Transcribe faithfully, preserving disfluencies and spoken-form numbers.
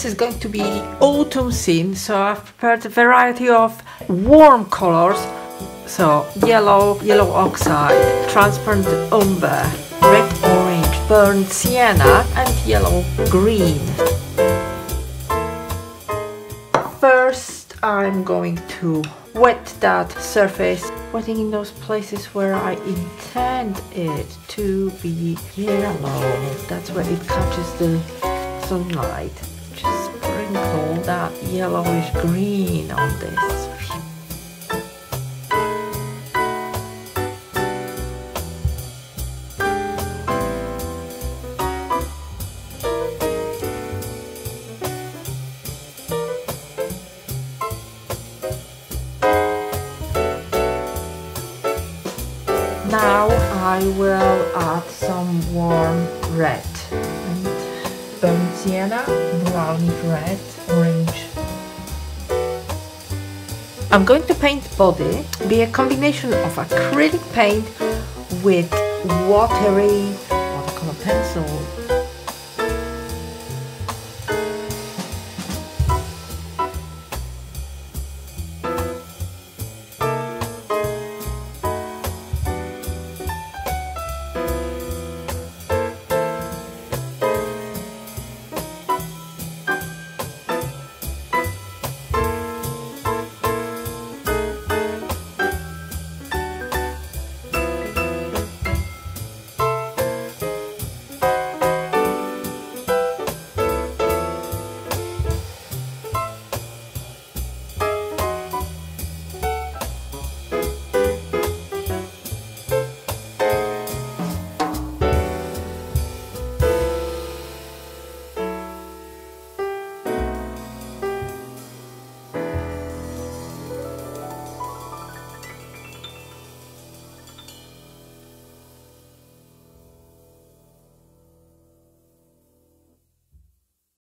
this is going to be autumn scene, so I've prepared a variety of warm colors. So yellow, yellow oxide, transparent umber, red orange, burnt sienna and yellow green. First I'm going to wet that surface, wetting in those places where I intend it to be yellow. That's where it catches the sunlight. Just sprinkle that yellowish green on this. Now I will add some warm red, and burnt sienna, brownish red, orange. I'm going to paint body, be a combination of acrylic paint with watery watercolor pencil.